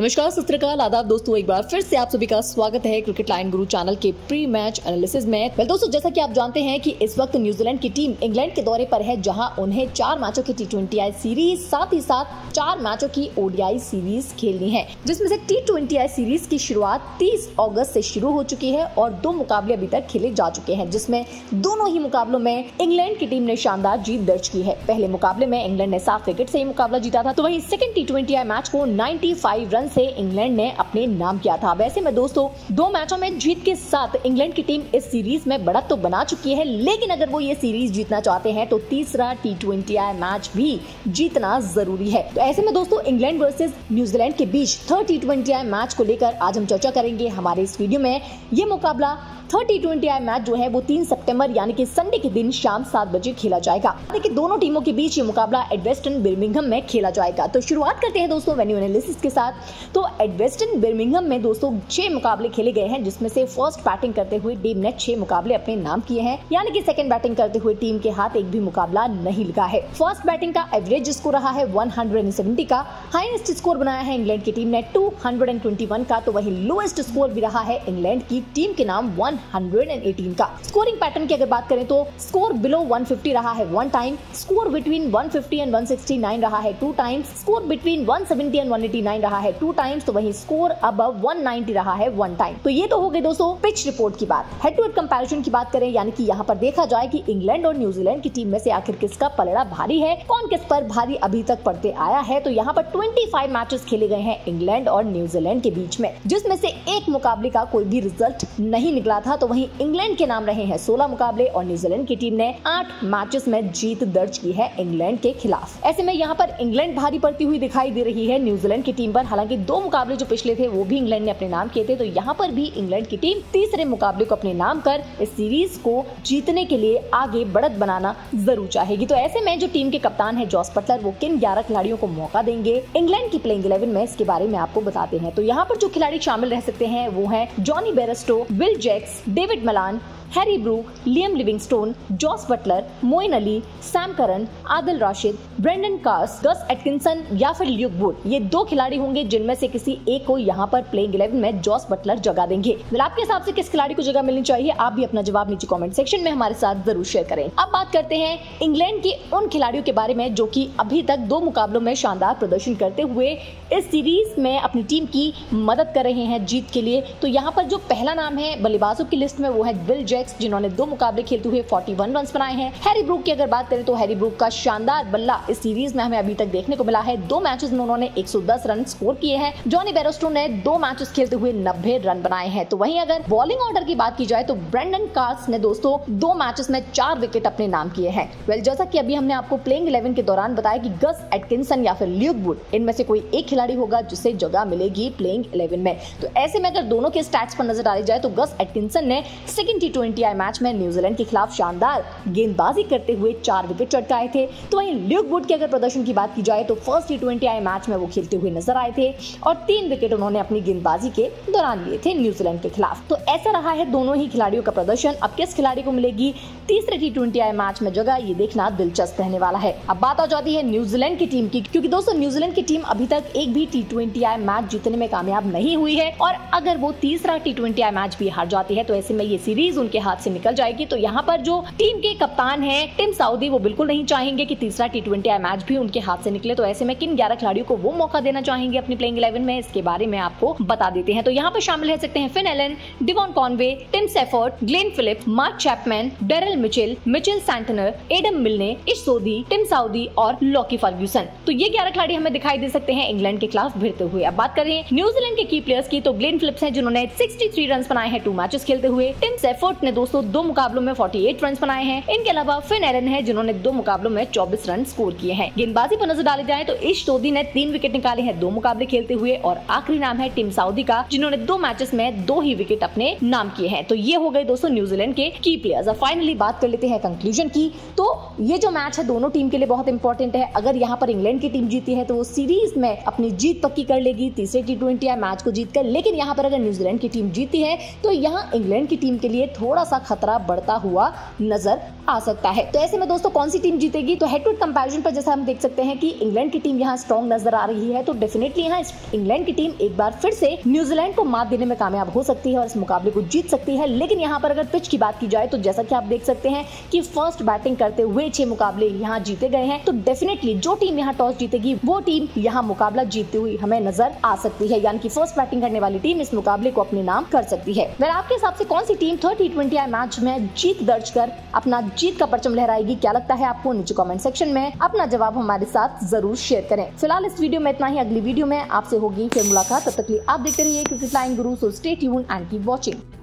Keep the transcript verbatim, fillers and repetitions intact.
नमस्कार सस्त्रकाल आदाब दोस्तों, एक बार फिर से आप सभी का स्वागत है क्रिकेट लाइन गुरु चैनल के प्री मैच एनालिसिस में। well, दोस्तों जैसा कि आप जानते हैं कि इस वक्त न्यूजीलैंड की टीम इंग्लैंड के दौरे पर है, जहां उन्हें चार मैचों की टी ट्वेंटी आई सीरीज साथ ही साथ चार मैचों की ओडीआई सीरीज खेलनी है, जिसमें से टी ट्वेंटी आई सीरीज की शुरुआत तीस अगस्त से शुरू हो चुकी है और दो मुकाबले अभी तक खेले जा चुके हैं, जिसमें दोनों ही मुकाबलों में इंग्लैंड की टीम ने शानदार जीत दर्ज की है। पहले मुकाबले में इंग्लैंड ने सात विकेट से ही मुकाबला जीता था, तो वही second T twenty I match को पचानवे रन से इंग्लैंड ने अपने नाम किया था। वैसे में दोस्तों दो मैचों में जीत के साथ इंग्लैंड की टीम इस सीरीज में बढ़त तो बना चुकी है, लेकिन अगर वो ये सीरीज जीतना चाहते हैं तो तीसरा टी ट्वेंटी आई मैच भी जीतना जरूरी है। तो ऐसे में दोस्तों इंग्लैंड वर्सेज न्यूजीलैंड के बीच third T twenty I match को लेकर आज हम चर्चा करेंगे हमारे इस वीडियो में। ये मुकाबला third T twenty I match जो है वो तीन सितंबर यानी कि संडे के दिन शाम सात बजे खेला जाएगा। देखिए दोनों टीमों के बीच ये मुकाबला एडवेस्टन बर्मिंघम में खेला जाएगा। तो शुरुआत करते हैं दोस्तों वेन्यू एनालिसिस के साथ। तो एडवेस्टन बर्मिंघम में दोस्तों छह मुकाबले खेले गए हैं, जिसमें से फर्स्ट बैटिंग करते हुए टीम ने छह मुकाबले अपने नाम किए हैं, यानी कि सेकंड बैटिंग करते हुए टीम के हाथ एक भी मुकाबला नहीं लगा है। फर्स्ट बैटिंग का एवरेज स्कोर रहा है एक सौ सत्तर का, हाईएस्ट स्कोर बनाया है इंग्लैंड की टीम ने दो सौ इक्कीस का, तो वही लोएस्ट स्कोर भी रहा है इंग्लैंड की टीम के नाम एक सौ अठारह का। स्कोरिंग पैटर्न की अगर बात करें तो स्कोर बिलो एक सौ पचास रहा है वन टाइम, स्कोर बिटवीन एक सौ पचास एंड एक सौ उनहस रहा है टू टाइम्स, स्कोर बिटवीन एक सौ सत्तर एंड एक सौ नवासी रहा है टू टाइम्स, तो वहीं स्कोर अबव एक सौ नब्बे रहा है वन टाइम। तो ये तो हो गई दोस्तों पिच रिपोर्ट की बात। हेड टू हेड कंपैरिजन की बात करें, यानी कि यहाँ पर देखा जाए कि इंग्लैंड और न्यूजीलैंड की टीम में से आखिर किसका पलड़ा भारी है, कौन किस पर भारी अभी तक पड़ते आया है। तो यहाँ पर पच्चीस मैचेस खेले गए हैं इंग्लैंड और न्यूजीलैंड के बीच में, जिसमें से एक मुकाबले का कोई भी रिजल्ट नहीं निकला था। तो वहीं इंग्लैंड के नाम रहे हैं सोलह मुकाबले और न्यूजीलैंड की टीम ने आठ मैचेस में जीत दर्ज की है इंग्लैंड के खिलाफ। ऐसे में यहाँ पर इंग्लैंड भारी पड़ती हुई दिखाई दे रही है न्यूजीलैंड की टीम पर। हालांकि दो मुकाबले जो पिछले थे वो भी इंग्लैंड ने अपने नाम किए थे, तो यहाँ पर भी इंग्लैंड की टीम तीसरे मुकाबले को अपने नाम कर इस सीरीज को जीतने के लिए आगे बढ़त बनाना जरूर चाहेगी। तो ऐसे में जो टीम के कप्तान है जॉस बटलर, वो किन ग्यारह खिलाड़ियों को मौका देंगे इंग्लैंड की प्लेइंग इलेवन में, इसके बारे में आपको बताते हैं। तो यहाँ पर जो खिलाड़ी शामिल रह सकते हैं वो है Jonny Bairstow, Will Jacks, David Malan, Harry Brook, Liam Livingstone, Jos Buttler, Moin Ali, Sam Curran, Adil Rashid, Brendon Carse, Gus Atkinson या फिर ल्यूक वुड। ये दो खिलाड़ी होंगे जिनमें से किसी एक को यहाँ पर प्लेइंग इलेवन में जॉस बटलर जगह देंगे। आपके हिसाब से किस खिलाड़ी को जगह मिलनी चाहिए, आप भी अपना जवाब नीचे कमेंट सेक्शन में हमारे साथ जरूर शेयर करें। अब बात करते हैं इंग्लैंड के उन खिलाड़ियों के बारे में जो की अभी तक दो मुकाबलों में शानदार प्रदर्शन करते हुए इस सीरीज में अपनी टीम की मदद कर रहे हैं जीत के लिए। तो यहाँ पर जो पहला नाम है बल्लेबाजों की लिस्ट में वो है विल जैक्स, जिन्होंने दो मुकाबले खेलते हुए इकतालीस रन बनाए हैं। हैरी ब्रूक की अगर बात करें तो हैरी ब्रूक का शानदार बल्ला इस सीरीज में हमें अभी तक देखने को मिला है। दो मैचेस में उन्होंने एक सौ दस रन स्कोर किए हैं। जॉनी बेयरस्टो ने दो मैचेस खेलते हुए नब्बे रन बनाए हैं। तो वहीं अगर बॉलिंग ऑर्डर की बात की जाए तो ब्रेंडन कार्स ने दोस्तों दो मैचेस में चार विकेट अपने नाम किए हैं। वेल जैसा की अभी हमने आपको प्लेइंग इलेवन के दौरान बताया की गस एटकिंसन या फिर ल्यूक वुड, इनमें से कोई एक खिलाड़ी होगा जिसे जगह मिलेगी प्लेइंग इलेवन में। तो ऐसे में अगर दोनों के स्टैट्स पर नजर डाली जाए तो गस एटकिंसन ने second T twenty I match में न्यूजीलैंड के खिलाफ शानदार गेंदबाजी करते हुए चार विकेट चटकाए थे। तो वहीं ल्यूक वुड के अगर प्रदर्शन की बात की जाए तो first T twenty I match में वो खेलते हुए नजर आए थे और तीन विकेट उन्होंने अपनी गेंदबाजी के दौरान लिए थे न्यूजीलैंड के खिलाफ। तो ऐसा रहा है दोनों ही खिलाड़ियों का प्रदर्शन। अब किस खिलाड़ी को मिलेगी तीसरे टी ट्वेंटी आई मैच में जगह, ये देखना दिलचस्प रहने वाला है। अब बात आ जाती है न्यूजीलैंड की टीम की, क्योंकि दोस्तों न्यूजीलैंड की टीम अभी तक एक भी टी ट्वेंटी आई मैच जीतने में कामयाब नहीं हुई है और अगर वो तीसरा टी ट्वेंटी आई मैच भी हार जाती है तो ऐसे में ये सीरीज उनके हाथ से निकल जाएगी। तो यहाँ पर जो टीम के कप्तान हैं टिम साउदी, वो बिल्कुल नहीं चाहेंगे कि तीसरा टी ट्वेंटी आई मैच भी उनके हाथ से निकले। तो ऐसे में किन ग्यारह खिलाड़ियों को वो मौका देना चाहेंगे अपनी प्लेइंग इलेवन में, इसके बारे में आपको बता देते हैं। तो यहाँ पर शामिल रह सकते हैं Finn Allen, Devon Conway, Tim Seifert, Glenn Phillips, Mark Chapman, Daryl Mitchell, Mitchell Santner, Adam Milne, Ish Sodhi, Tim Southee और लॉकी फर्ग्यूसन। तो ये ग्यारह खिलाड़ी हमें दिखाई दे सकते हैं इंग्लैंड के खिलाफ भिड़ते हुए। अब बात करें न्यूजीलैंड के की प्लेयर्स की तो ग्लेन फिलिप्स है जिन्होंने सिक्सटी थ्री रन बनाए हैं टू मैचेस खेलते हुए। टिम सेफर्ट ने दोस्तों दो मुकाबलों में अड़तालीस रन बनाए हैं। इनके अलावा फिन एलन है जिन्होंने दो मुकाबलों में चौबीस रन स्कोर किए हैं। गेंदबाजी पर नजर डाली जाए तो इश सोधी ने तीन विकेट निकाले हैं दो मुकाबले खेलते हुए और आखिरी नाम है टिम साउदी का जिन्होंने दो मैचेस में दो ही विकेट अपने नाम किए हैं। तो ये हो गए दोस्तों न्यूजीलैंड के की प्लेयर्स। अब फाइनली बात कर लेते हैं कंक्लूजन की। तो ये जो मैच है दोनों टीम के लिए बहुत इंपॉर्टेंट है। अगर यहाँ पर इंग्लैंड की टीम जीती है तो वो सीरीज में अपनी जीत पक्की कर लेगी तीसरे टी ट्वेंटी आई मैच को जीतकर, लेकिन यहाँ पर अगर न्यूजीलैंड की टीम जीती है तो यहाँ इंग्लैंड की टीम के लिए थोड़ा थोड़ा सा खतरा बढ़ता हुआ नजर आ सकता है। तो ऐसे में दोस्तों कौन सी टीम जीतेगी, तो हेड टू हेड कंपैरिजन पर जैसा हम देख सकते हैं कि इंग्लैंड की टीम यहाँ स्ट्रॉन्ग नजर आ रही है, तो डेफिनेटली यहाँ इंग्लैंड की टीम एक बार फिर से न्यूजीलैंड को मात देने में कामयाब हो सकती है और इस मुकाबले को जीत सकती है। लेकिन यहाँ पर अगर पिच की बात की जाए तो जैसा कि आप देख सकते हैं कि फर्स्ट बैटिंग करते हुए छह मुकाबले यहाँ जीते गए हैं, तो डेफिनेटली जो टीम यहाँ टॉस जीतेगी वो टीम यहाँ मुकाबला जीतती हुई हमें नजर आ सकती है, यानी कि फर्स्ट बैटिंग करने वाली टीम इस मुकाबले को अपने नाम कर सकती है। वैसे आपके हिसाब से कौन सी team third T twenty I match में जीत दर्ज कर अपना जीत का परचम लहराएगी, क्या लगता है आपको? नीचे कमेंट सेक्शन में अपना जवाब हमारे साथ जरूर शेयर करें। फिलहाल इस वीडियो में इतना ही, अगली वीडियो में आपसे होगी फिर मुलाकात। तब तक के लिए आप देखते रहिए cricket line guru, so stay tuned and keep watching.